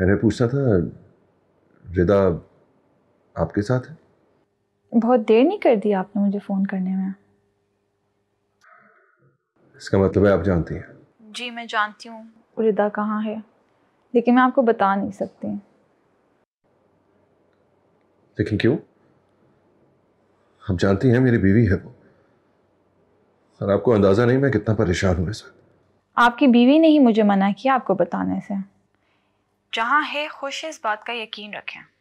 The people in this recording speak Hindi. मैंने पूछना था रिदा आपके साथ है? बहुत देर नहीं कर दी आपने मुझे फ़ोन करने में। इसका मतलब है आप जानती हैं? जी मैं जानती हूँ रिदा कहाँ है, लेकिन मैं आपको बता नहीं सकती। लेकिन क्यों? आप जानती हैं मेरी बीवी है वो, और आपको अंदाज़ा नहीं मैं कितना परेशान हूँ सर। आपकी बीवी ने ही मुझे मना किया आपको बताने से। जहाँ है खुश इस बात का यकीन रखें।